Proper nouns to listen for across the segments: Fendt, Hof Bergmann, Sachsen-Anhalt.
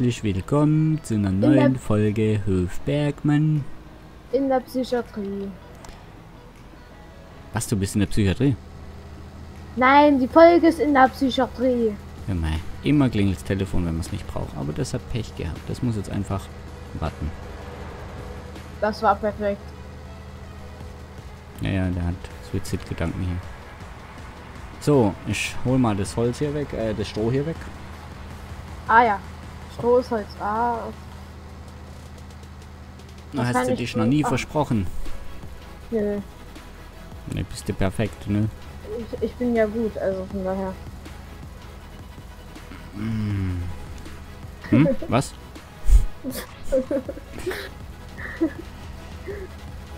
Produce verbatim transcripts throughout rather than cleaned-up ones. herzlich willkommen zu einer neuen Folge Hof Bergmann. In der Psychiatrie. Was, du bist in der Psychiatrie? Nein, die Folge ist in der Psychiatrie. Ja, mei. Immer klingelt das Telefon, wenn man es nicht braucht. Aber das hat Pech gehabt. Das muss jetzt einfach warten. Das war perfekt. Naja, der hat Suizidgedanken hier. So, ich hol mal das Holz hier weg, äh, das Stroh hier weg. Ah ja, Stroh ist Holz. Ah. Da hast du dich noch nie versprochen. Nö. Nee, bist du perfekt, ne? Ich, ich bin ja gut, also von daher. Hm, hm? Was?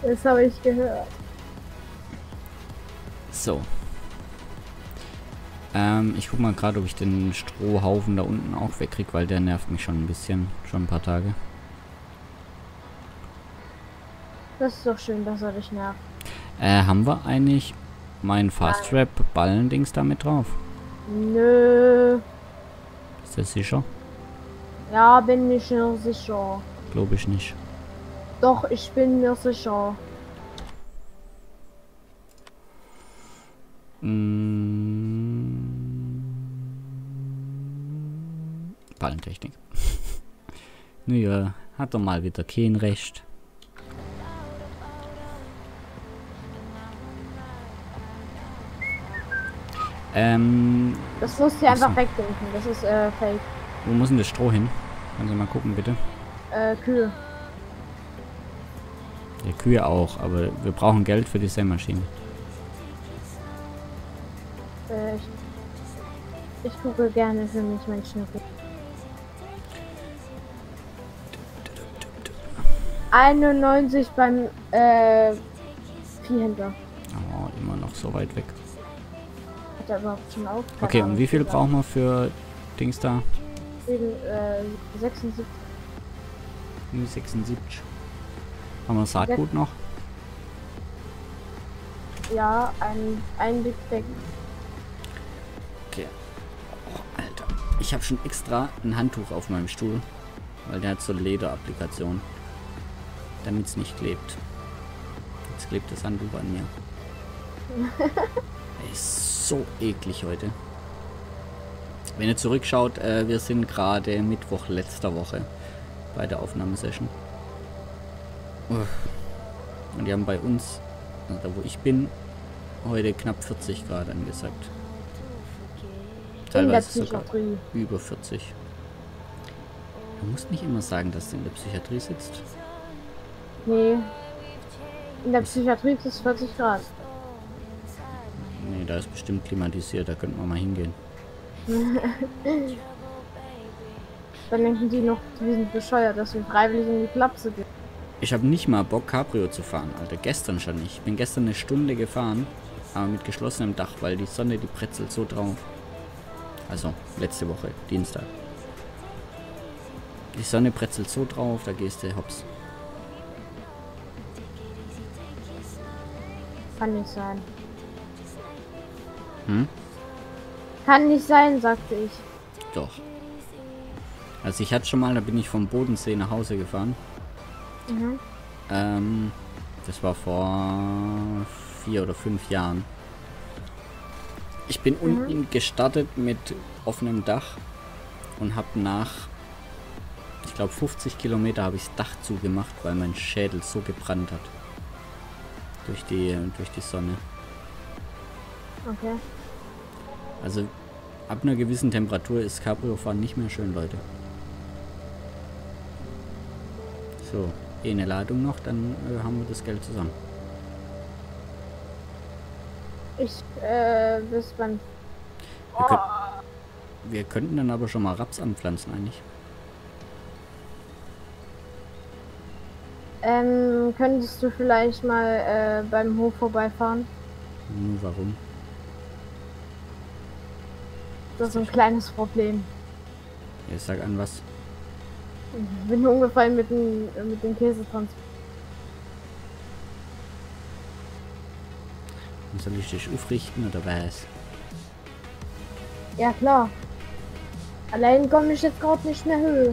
Das habe ich gehört. So. Ähm, ich guck mal gerade, ob ich den Strohhaufen da unten auch wegkrieg, weil der nervt mich schon ein bisschen. Schon ein paar Tage. Das ist doch schön, dass er dich nervt. Äh, haben wir eigentlich mein Fast Rap Ballendings damit drauf? Nö. Ist das sicher? Ja, bin mir schon sicher. Glaube ich nicht. Doch, ich bin mir sicher. Mm. Ballentechnik. Naja, hat er mal wieder kein Recht. Ähm. Das musst du ja einfach wegdenken, das ist äh, fake. Wo muss denn das Stroh hin? Kannst du mal gucken, bitte? Äh, Kühe. Ja, Kühe auch, aber wir brauchen Geld für die Sämaschine. Äh, ich, ich gucke gerne für mich mein Schnippel. einundneunzig beim, äh, Viehhändler. Oh, immer noch so weit weg. Schon auf, okay, Ahnung. Und wie viel brauchen wir für Dings da? Äh, sechsundsiebzig. sechsundsiebzig. Haben wir Saatgut Sech noch? Ja, ein, ein Big Bang. Okay. Oh, Alter. Ich habe schon extra ein Handtuch auf meinem Stuhl, weil der hat so Lederapplikationen, damit es nicht klebt. Jetzt klebt das Handtuch an mir. Ist so eklig heute. Wenn ihr zurückschaut, äh, wir sind gerade Mittwoch letzter Woche bei der Aufnahmesession. Uff. Und die haben bei uns, also da wo ich bin, heute knapp vierzig Grad angesagt. Teilweise sogar über vierzig. Du musst nicht immer sagen, dass du in der Psychiatrie sitzt. Nee. In der Psychiatrie ist es vierzig Grad. Nee, da ist bestimmt klimatisiert, da könnten wir mal hingehen. Dann denken die noch, wir sind bescheuert, dass wir freiwillig in die Klapse gehen. Ich habe nicht mal Bock, Cabrio zu fahren, Alter. Gestern schon nicht. Ich bin gestern eine Stunde gefahren, aber mit geschlossenem Dach, weil die Sonne, die brezelt so drauf. Also, letzte Woche, Dienstag. Die Sonne brezelt so drauf, da gehst du hops. Kann nicht sein. Hm? Kann nicht sein, sagte ich. Doch. Also ich hatte schon mal, da bin ich vom Bodensee nach Hause gefahren. Mhm. Ähm, das war vor vier oder fünf Jahren. Ich bin mhm. unten gestartet mit offenem Dach und habe nach, ich glaube, fünfzig Kilometer habe ich das Dach zugemacht, weil mein Schädel so gebrannt hat. Durch die, durch die Sonne. Okay. Also ab einer gewissen Temperatur ist Cabrio-Fahren nicht mehr schön, Leute. So, eh eine Ladung noch, dann äh, haben wir das Geld zusammen. Ich, äh, bis wann? Wir, könnt, oh. wir könnten dann aber schon mal Raps anpflanzen, eigentlich. Ähm, könntest du vielleicht mal äh, beim Hof vorbeifahren? Hm, warum? Das ist ein kleines Problem. Ja, ich sag an was. Ich bin umgefallen mit dem, mit dem Käsetransport. Und soll ich dich aufrichten oder was? Ja klar. Allein komme ich jetzt gerade nicht mehr höher.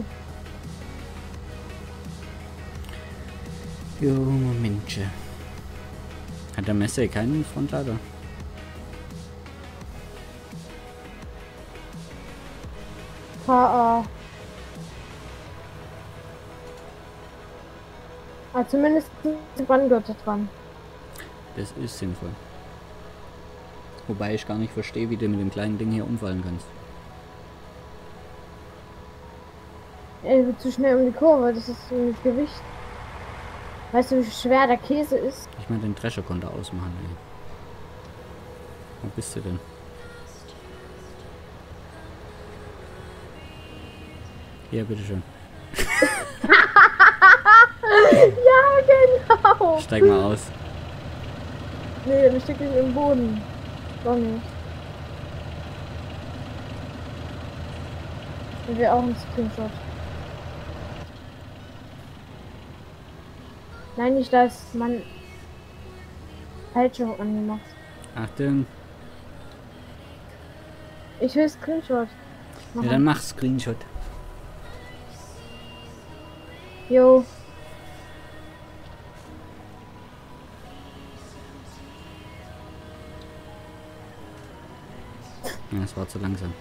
Junge Menschen. Hat der Messer keinen Frontlader? H A. Aber zumindest die Branngürtel dran. Das ist sinnvoll. Wobei ich gar nicht verstehe, wie du mit dem kleinen Ding hier umfallen kannst. Er wird zu schnell um die Kurve, das ist mit Gewicht. Weißt du, wie schwer der Käse ist? Ich meine, den Drescher konnte ausmachen, ey. Wo bist du denn? Ja, bitteschön. Ja, genau! Steig mal aus. Nee, dann steck ich im Boden. Doch nicht. Und wir auch ein Screenshot. Nein, nicht das. Man... Fälschung angemacht. Achtung. Ich will Screenshot. Mach ja, dann mach Screenshot. Jo. Ja, es war zu langsam.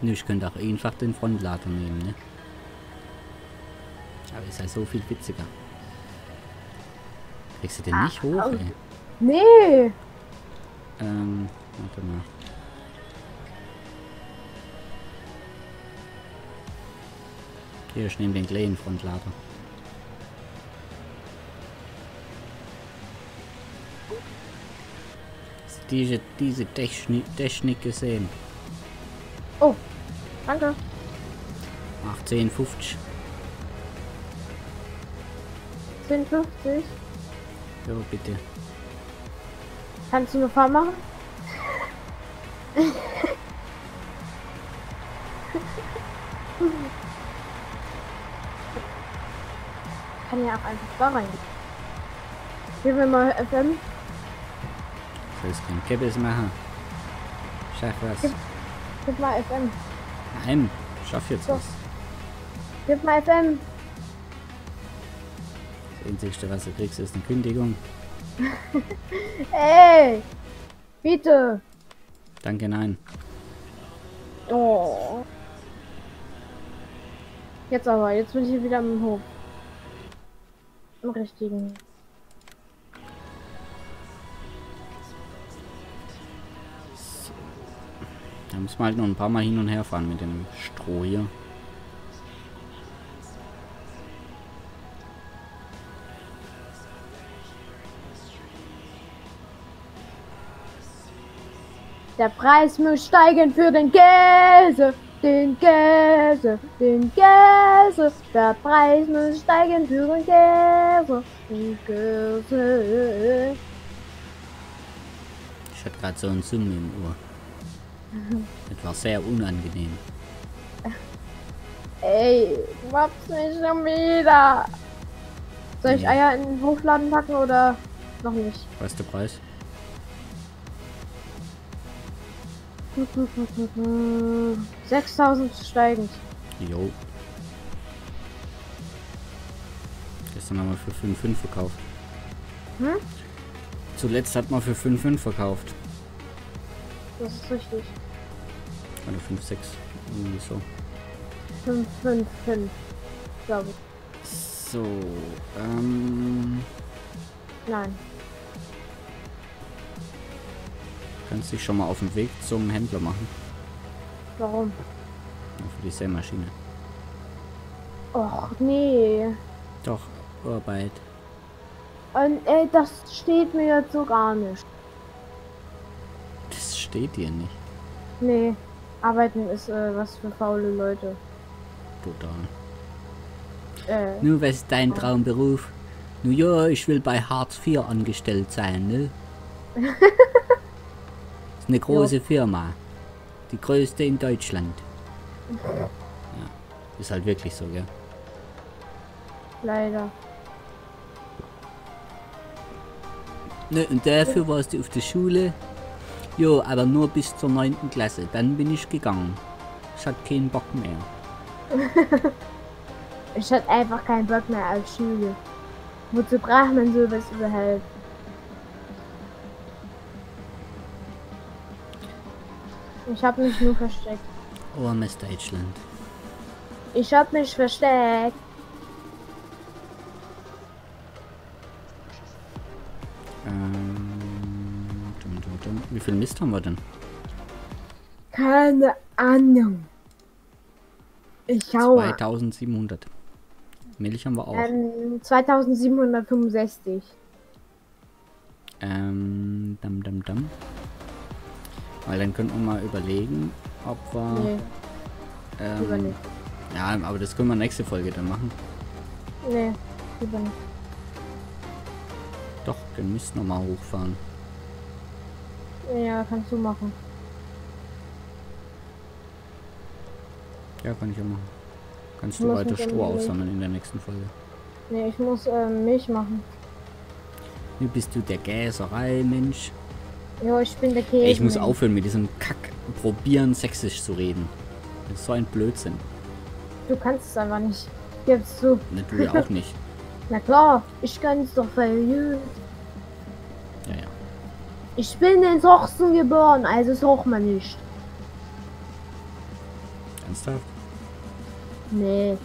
Nee, ich könnte auch einfach den Frontlader nehmen, ne? Aber ist ja so viel witziger. Kriegst du den nicht hoch, ey? Nee! Ähm, warte mal. Hier, ich nehme den kleinen Frontlader. Diese, diese Technik, Technik gesehen. Oh, danke. achtzehn fünfzig. zehn fünfzig? Ja, bitte. Kannst du eine Fahrt machen? Ich kann ja auch einfach da rein. Gehen wir mal F M. Soll ich kein Kippes machen? Schaff was. Gib, gib mal F M. Nein, schaff jetzt so. Was. Gib mal F M. Das einzigste, was du kriegst, ist eine Kündigung. Ey! Bitte! Danke, nein. Oh. Jetzt aber, jetzt bin ich hier wieder im Hof. Im richtigen. So. Da muss man halt noch ein paar Mal hin und her fahren mit dem Stroh hier. Der Preis muss steigen für den Käse, den Käse, den Käse. Der Preis muss steigen für den Käse, den Käse. Ich hatte gerade so einen Summen im Ohr. Das war sehr unangenehm. Ey, du machst mich schon wieder. Soll ich Eier in den Hofladen packen oder noch nicht? Was ist der Preis? sechstausend steigend. Jo. Gestern haben wir für fünf Komma fünf verkauft. Hm? Zuletzt hat man für fünf Komma fünf verkauft. Das ist richtig. Oder fünf Komma sechs. Irgendwie so. fünf Komma fünf, glaube ich. So, ähm... Nein. Kannst dich schon mal auf den Weg zum Händler machen. Warum? Für die Sämaschine. Och nee. Doch, Arbeit. Und ey, das steht mir jetzt so gar nicht. Das steht dir nicht? Nee, arbeiten ist äh, was für faule Leute. Total. Äh. Nur was ist dein Traumberuf? Nun ja, ich will bei Hartz vier angestellt sein, ne? Eine große ja. Firma. Die größte in Deutschland. Mhm. Ja, ist halt wirklich so, gell? Leider. Ne, und dafür warst du auf der Schule. Jo, aber nur bis zur neunten Klasse. Dann bin ich gegangen. Ich hatte keinen Bock mehr. Ich hatte einfach keinen Bock mehr auf Schule. Wozu braucht man sowas überhaupt? Ich habe mich nur versteckt. Oh, Mister Deutschland. Ich habe mich versteckt. Ähm, dum, dum, dum. Wie viel Mist haben wir denn? Keine Ahnung. Ich hau. zweitausendsiebenhundert. Milch haben wir auch. Ähm, zweitausendsiebenhundertfünfundsechzig. Ähm, dam, dam, dam. Weil dann könnten wir mal überlegen, ob wir... Nee. Ähm, lieber nicht. Ja, aber das können wir nächste Folge dann machen. Nee, lieber nicht. Doch, dann müsst ihr nochmal hochfahren. Ja, kannst du machen. Ja, kann ich ja machen. Kannst du weiter Stroh aufsammeln in der nächsten Folge. Nee, ich muss ähm, Milch machen. Wie bist du der Gäserei-Mensch? Ja, ich bin der Käse. Ich muss aufhören mit diesem Kack probieren sächsisch zu reden. Das ist so ein Blödsinn. Du kannst es einfach nicht. Gib's zu. Ne, du ja auch nicht. Na klar, ich kann es doch verlieren. Ja, ja. Ich bin in Sachsen geboren, also sucht man nicht. Ernsthaft? Nee.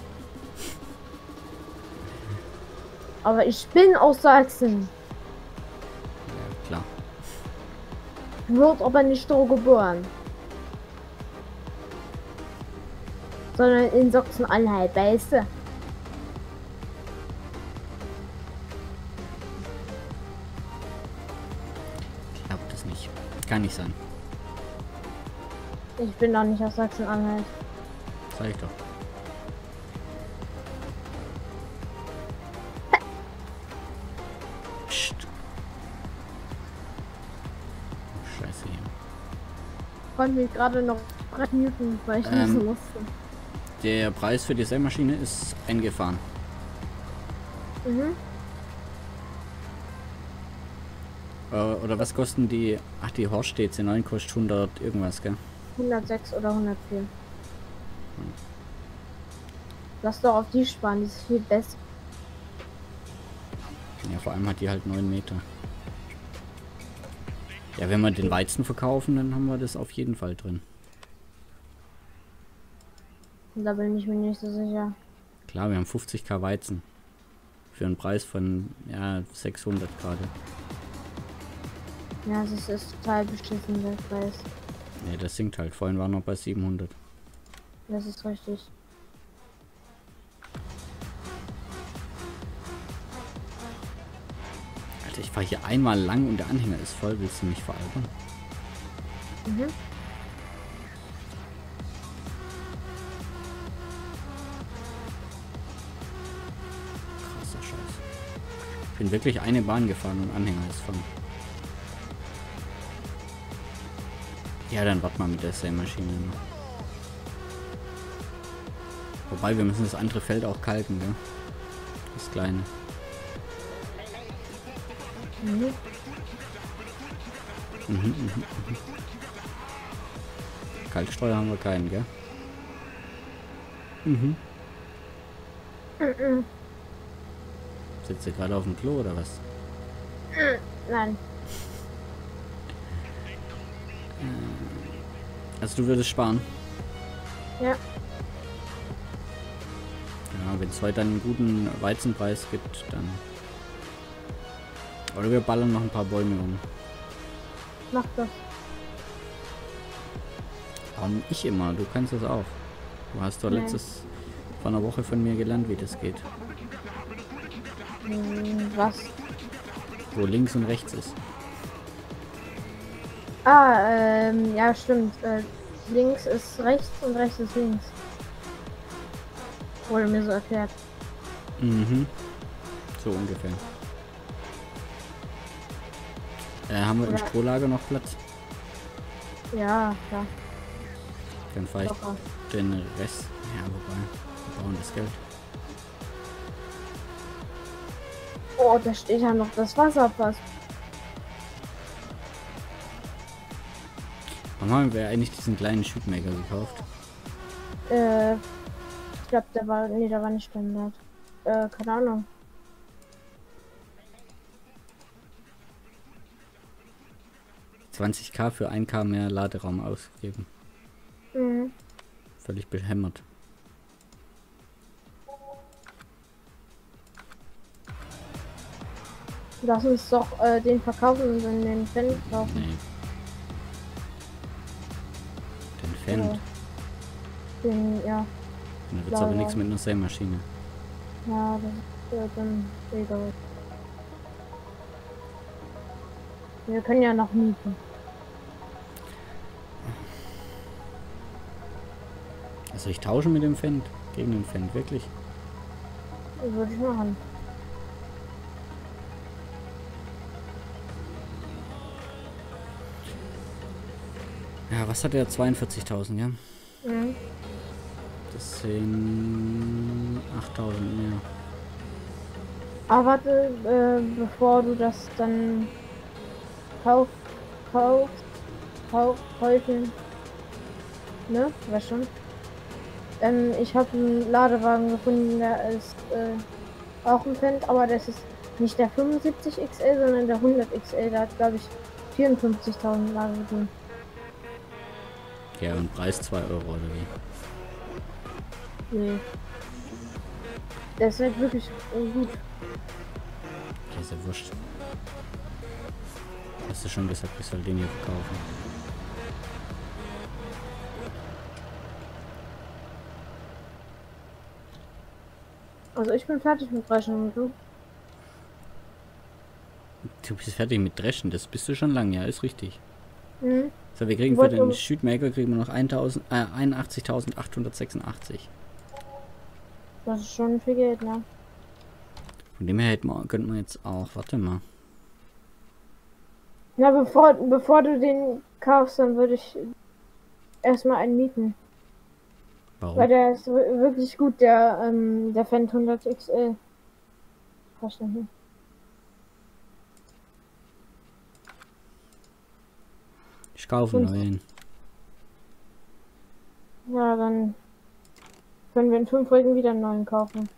Aber ich bin aus Sachsen. Ja, klar. Wird aber nicht so geboren. Sondern in Sachsen-Anhalt, weißt du? Ich glaub das nicht. Kann nicht sein. Ich bin doch nicht aus Sachsen-Anhalt. Sag ich doch. Konnte mich gerade noch muten, weil ich ähm, nicht wusste. Der Preis für die Sämaschine ist eingefahren. Mhm. Äh, oder was kosten die? Ach, die Horst D C neun kostet hundert irgendwas, gell? hundertsechs oder hundertvier. Hm. Lass doch auf die sparen, die ist viel besser. Ja, vor allem hat die halt neun Meter. Ja, wenn wir den Weizen verkaufen, dann haben wir das auf jeden Fall drin. Da bin ich mir nicht so sicher. Klar, wir haben fünfzig K Weizen. Für einen Preis von, ja, sechshundert gerade. Ja, das ist total beschissen, der Preis. Ne, das sinkt halt. Vorhin waren wir noch bei siebenhundert. Das ist richtig. Ich fahre hier einmal lang und der Anhänger ist voll. Willst du mich veralbern? Mhm. Krasser Scheiß. Ich bin wirklich eine Bahn gefahren und Anhänger ist voll. Ja, dann warte mal mit der Sämaschine. Wobei, wir müssen das andere Feld auch kalken, gell? Das kleine. Mhm. Mhm, mhm, mhm. Kalksteuer haben wir keinen, gell? Mhm. Mhm. Sitzt ihr gerade auf dem Klo oder was? Nein. Also du würdest sparen? Ja. Ja, wenn es heute einen guten Weizenpreis gibt, dann... Oder wir ballern noch ein paar Bäume um. Mach das. Warum ich immer? Du kannst das auch. Du hast doch Nein. letztes vor einer Woche von mir gelernt, wie das geht. Was? Wo links und rechts ist. Ah, ähm, ja stimmt. Äh, links ist rechts und rechts ist links. Wurde mir so erklärt. Mhm. So ungefähr. Äh, haben wir im Strohlager noch Platz? Ja, klar. Dann fahre ich Locker. Den Rest. Ja, wobei. Wir brauchen das Geld. Oh, da steht ja noch das Wasserfass. Warum haben wir eigentlich diesen kleinen Shootmaker gekauft? Äh, glaube, da war, nee, da war nicht Standard. Äh, keine Ahnung. zwanzigtausend für ein K mehr Laderaum ausgegeben. Mhm. Völlig behämmert. Lass uns doch äh, den verkaufen und dann den Fan kaufen. Nee. Den Fan? Ja. Den, ja. Dann wird's aber nichts mit einer Sämaschine. Ja, das ist äh, dann egal. Wir können ja noch mieten. Also ich tausche mit dem Fan gegen den Fan, wirklich? Würde ich machen. Ja, was hat er? zweiundvierzigtausend, ja? Mhm. Das sind achttausend mehr. Aber warte, äh, bevor du das dann kaufst, kaufst, kaufst, kaufen, ne? Weißt schon? Ähm, ich habe einen Ladewagen gefunden, der ist äh, auch ein Fan, aber das ist nicht der fünfundsiebzig X L, sondern der hundert X L. Der hat, glaube ich, vierundfünfzigtausend Ladewagen. Ja, und Preis zwei Euro oder wie? Nee. Der ist halt wirklich gut. Der ist ja wurscht. Hast du schon gesagt, ich soll den hier verkaufen? Also ich bin fertig mit Dreschen und du? Du bist fertig mit Dreschen, das bist du schon lange, ja, ist richtig. Mhm. So, wir kriegen für den Shootmaker kriegen wir noch einundachtzigtausendachthundertsechsundachtzig. Das ist schon viel Geld, ne? Von dem her hätten wir, könnten wir jetzt auch, warte mal. Na, bevor, bevor du den kaufst, dann würde ich erstmal einen mieten. Warum? Weil der ist wirklich gut, der, ähm, der Fendt hundert X L. Verstanden. Ich kaufe einen neuen. Ja, dann können wir in fünf Folgen wieder einen neuen kaufen.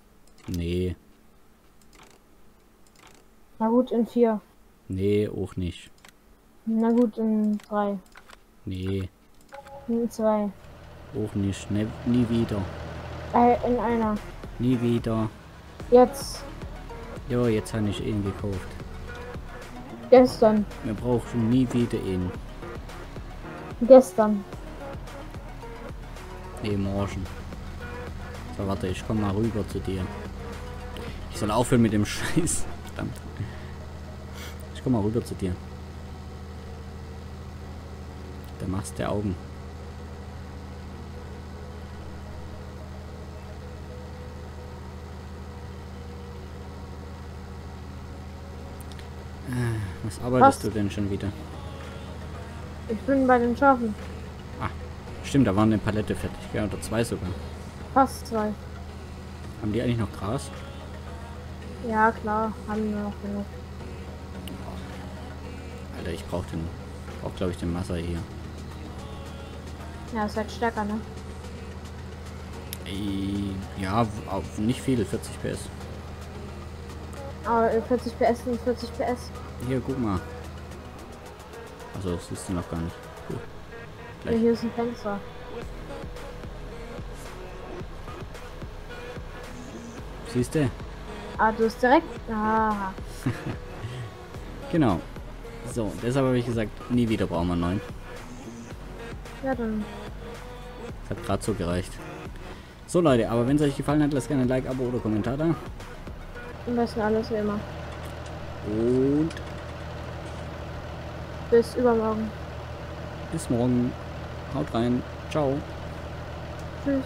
Nee. Na gut, in vier. Nee, auch nicht. Na gut, in drei. Nee. In zwei. Auch nicht. Ne, nie wieder. Äh, in einer. Nie wieder. Jetzt. Ja, jetzt habe ich ihn gekauft. Gestern. Wir brauchen nie wieder ihn. Gestern. Nee, morgen. So, warte, ich komme mal rüber zu dir. Ich soll aufhören mit dem Scheiß. Verdammt. Ich komme mal rüber zu dir. Da machst du Augen. Was arbeitest du denn schon wieder? Ich bin bei den Schafen. Ah, stimmt, da waren eine Palette fertig, gell? Oder zwei sogar. Fast zwei. Haben die eigentlich noch Gras? Ja, klar, haben wir noch genug. Alter, ich brauche den, brauch, glaube ich, den Masser hier. Ja, ist halt stärker, ne? Ey, ja, auf nicht viel, vierzig P S. Aber vierzig P S sind vierzig P S. Hier, guck mal. Also das siehst du noch gar nicht. Cool. Ja, hier ist ein Fenster. Siehst du? Ah, du bist direkt. Ah. Genau. So, deshalb habe ich gesagt, nie wieder brauchen wir einen neuen. Ja, dann. Das hat gerade so gereicht. So Leute, aber wenn es euch gefallen hat, lasst gerne ein Like, Abo oder Kommentar da. Am besten alles wie immer. Und bis übermorgen. Bis morgen. Haut rein. Ciao. Tschüss.